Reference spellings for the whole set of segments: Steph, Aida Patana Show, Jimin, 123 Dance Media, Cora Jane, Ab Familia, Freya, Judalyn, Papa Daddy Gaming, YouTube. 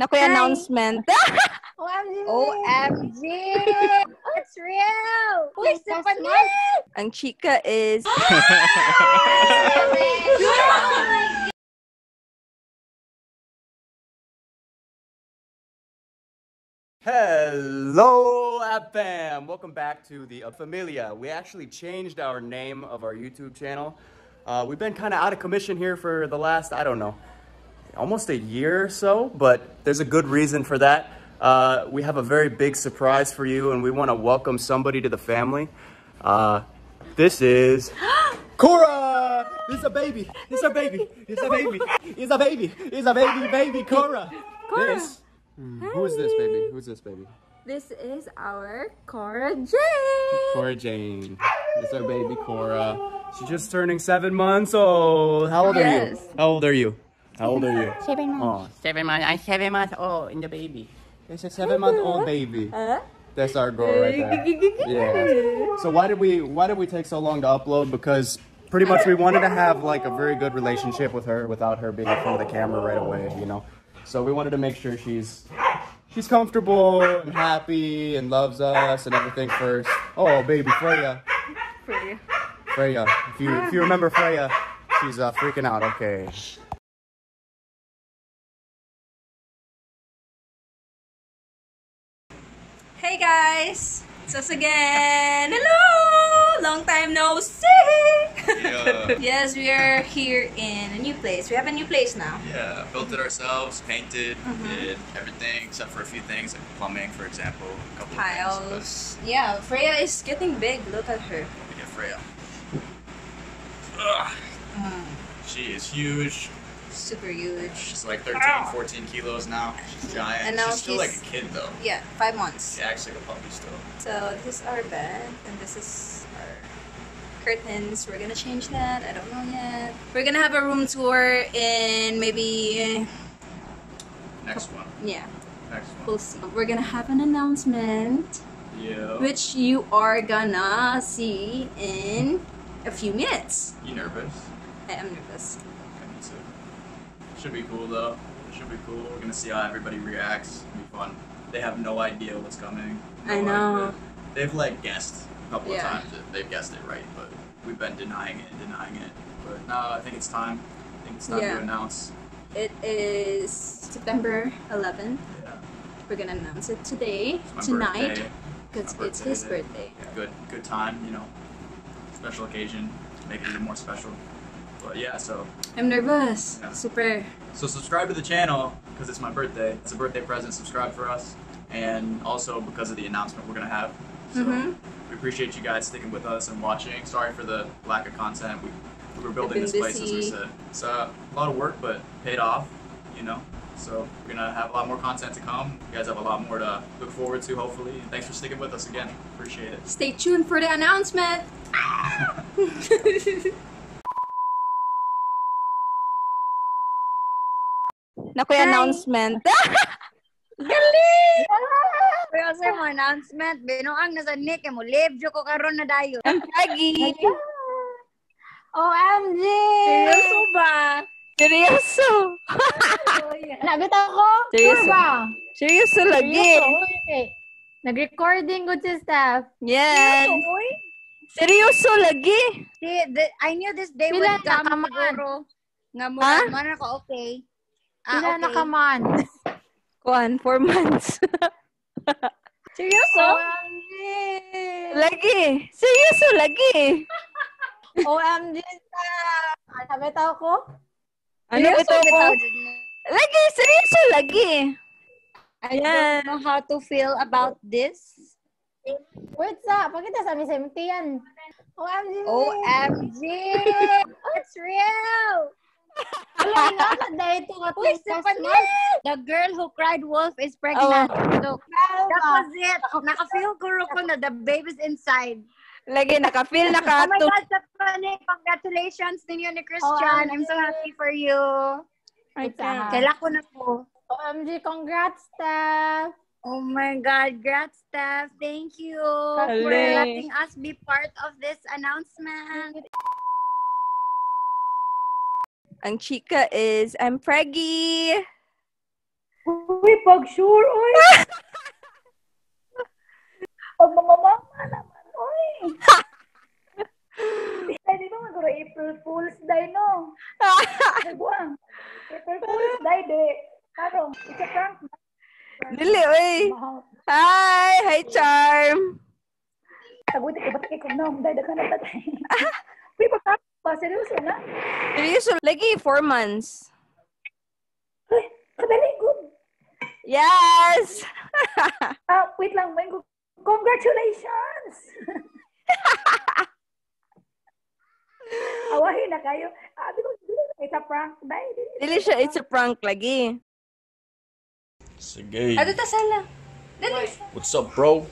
Naku, announcement. OMG! OMG! It's real! Who is the panel? Ang chika is... Hello, Ab Fam! Welcome back to the Ab Familia. We actually changed our name of our YouTube channel. We've been kind of out of commission here for the last, I don't know, almost a year or so, but there's a good reason for that. We have a very big surprise for you, and we want to welcome somebody to the family. This is Cora! This is a baby! This is a baby! This is a baby! It's a baby! It's a baby, baby Cora! Cora. This. Hi. Who is this baby? Who's this baby? This is our Cora Jane! Cora Jane. This is our baby Cora. She's just turning 7 months old. How old are you? How old are you? How old are you? 7 months. Oh, 7 months. I'm 7 months old in the baby. It's a 7-month-old baby. That's our girl right there. Yeah. So why did we take so long to upload? Because pretty much we wanted to have like a very good relationship with her without her being in front of the camera right away, you know. So we wanted to make sure she's comfortable and happy and loves us and everything first. Oh, baby Freya. Freya. If you remember Freya, she's freaking out. Okay. Hey guys, it's us again. Hello, long time no see. Yeah. Yes, we are here in a new place. We have a new place now. Yeah, built it ourselves, painted, did everything except for a few things like plumbing, for example, a couple tiles. Yeah, Freya is getting big. Look at her. Look at Freya. She is huge. Super huge. She's like 13, 14 kilos now. She's giant. And now she's still like a kid though. Yeah, 5 months. She acts like a puppy still. So this is our bed and this is our curtains. We're gonna change that. I don't know yet. We're gonna have a room tour in maybe... Next one. Yeah. Next one. We'll see. We're gonna have an announcement. Yeah. Which you are gonna see in a few minutes. You nervous? I am nervous. Should be cool though. It should be cool. We're gonna see how everybody reacts. It'll be fun. They have no idea what's coming. I know. They've like guessed a couple of times. They've guessed it right, but we've been denying it and denying it. But now I think it's time. I think it's time to announce. It is September 11th. Yeah. We're gonna announce it today, tonight, because it's his birthday. Yeah, good time. You know, special occasion. Make it even more special. But yeah, so I'm nervous. Yeah. Super. So subscribe to the channel because it's my birthday. It's a birthday present. Subscribe for us, and also because of the announcement we're gonna have. So we appreciate you guys sticking with us and watching. Sorry for the lack of content. We were building this place, as we said. It's a lot of work, but paid off. You know. So we're gonna have a lot more content to come. You guys have a lot more to look forward to, hopefully. And thanks for sticking with us again. Appreciate it. Stay tuned for the announcement. Naku, announcement. Galing! Pero sa mo announcement, binuang nasa Nick mo live jo ko karon na dayo. Ang pagi. OMG! Seryoso ba? Seryoso. Nabit ako. Seryoso ba? Seryoso lagi. Nag-recording good si staff. Yes. Seryoso lagi. I knew this day would come. Nga mo man ako okay. Ilan na ka-months? 4 months. Seryoso? OMG! Lagi! Seryoso, lagi! OMG! Ano bitaw ko? Ano bitaw ko? Lagi! Seryoso, lagi! I don't know how to feel about this. Wait sa! Pagkita sa misimti yan. OMG! OMG! It's real! The girl who cried wolf is pregnant. Look, that was it. Naka-feel guru ko na the baby's inside. Lagi naka-feel naka. Oh my God, Stephanie, congratulations ninyo ni Christian. I'm so happy for you. Kaila ko na po. OMG, congrats, Steph. Oh my God, congrats, Steph. Thank you for letting us be part of this announcement. Ang chika is, I'm preggy. Uy, pag-sure, uy. Pag mamamama naman, uy. Di ba maguro April Fools Day, no? Nagbuang. April Fools Day, de. Karong, it's a prank. Dili, uy. Hi! Hi, Charm! Tagutin ko, ba't ikog na? Dahil ka na tatay. Uy, pagkakot pa. Seryoso na? Seryoso. Lagi, 4 months. Uy, kadali, good. Yes! Wait lang, may good. Congratulations! Awahin na kayo. It's a prank. Dili siya, it's a prank lagi. Sige. Ano tasala? What's up, bro?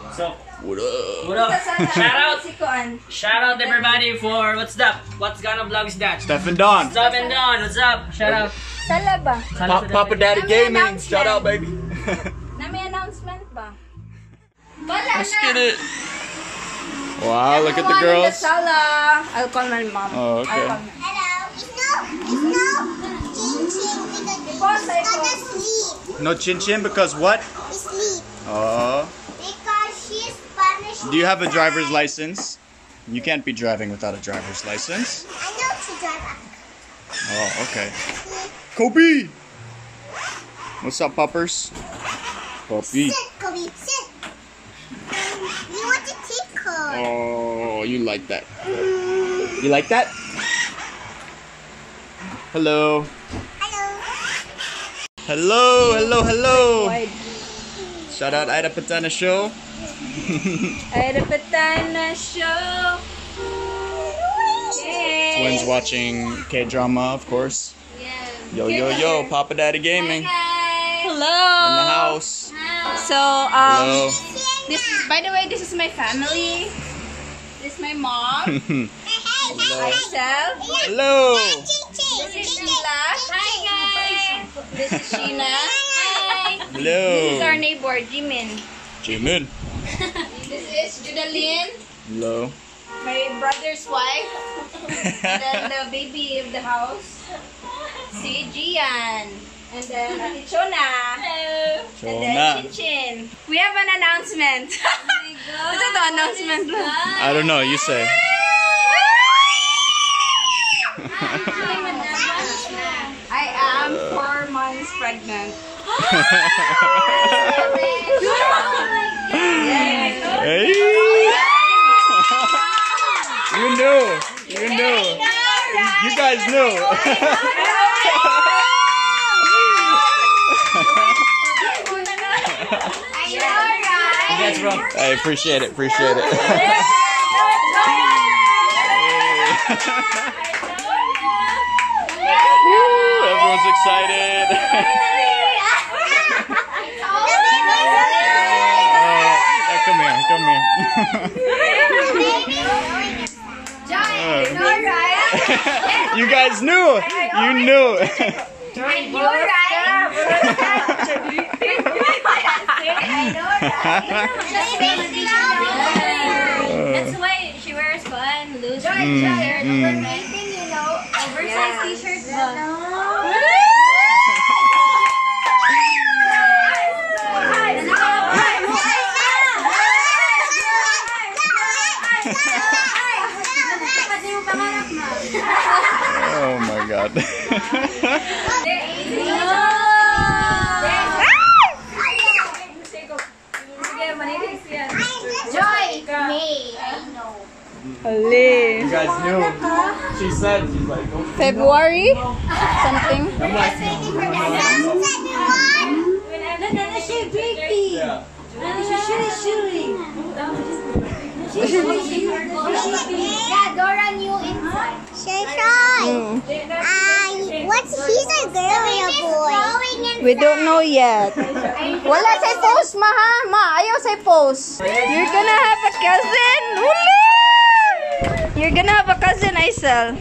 What's up? What up? What up? Shout out everybody for what's up? What's gonna vlog is that? Steph and Don. Steph and Don, what's up? Shout out. Sala ba? Papa Daddy Gaming. Shout out, baby. Nami announcement ba? Let's get it. Wow, look at the girls. Sala. I'll call my mom. Oh, okay. Hello. It's no chin chin because it's gonna sleep. No chin chin because what? Sleep. Oh. Because she's punished. Do you have a driver's license? You can't be driving without a driver's license. I know to drive. Oh, okay. Kobe! What's up, puppers? Kobe. Sit, Kobe, sit. You want to tickle. Oh, you like that. You like that? Hello. Hello, hello, hello! Shout out Aida Patana Show. Aida Patana Show. Yay. Twins watching K-drama, of course. Yes. Yo, yo, yo, Papa Daddy Gaming. Hi. Hello. In the house. Hi. So, hello. By the way, this is my family. This is my mom. Myself. Hello. This is Lila. Hi, guys. This is Sheena. Hi. Hello. This is our neighbor, Jimin. Jimin. This is Judalyn. Hello. My brother's wife. And then the baby of the house. Si Gian. And then Chona. Hello. Chona. And then Chin Chin. We have an announcement. Oh my God. What's the announcement? I don't know. You say. Pregnant. Hey. You knew. You knew. You guys knew. I appreciate it. Appreciate it. Everyone's excited. Come here. You guys knew. You knew. That's why she wears fun, loose hair. Oversized t-shirts. Oh my God. Joy me. I know. Allee. You guys knew. She said, she's like, oh, February? No. Something? I'm like, Dora knew inside. He's a girl or a boy? We don't know yet. Wala say post, ma, ha? Ma, ayaw say post. You're gonna have a cousin? You're gonna have a cousin, Aisel.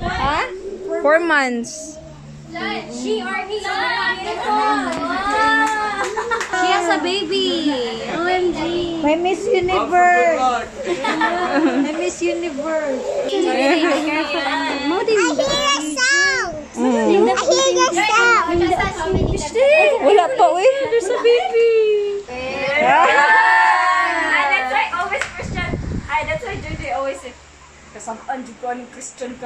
Huh? 4 months. She or me. She has a baby. OMG. My Miss Universe. My Miss Universe. I hear a sound. I hear your sound. Wala pa, eh. There's a baby. That's why I always Christian. That's why Judy always says, because I'm Christian.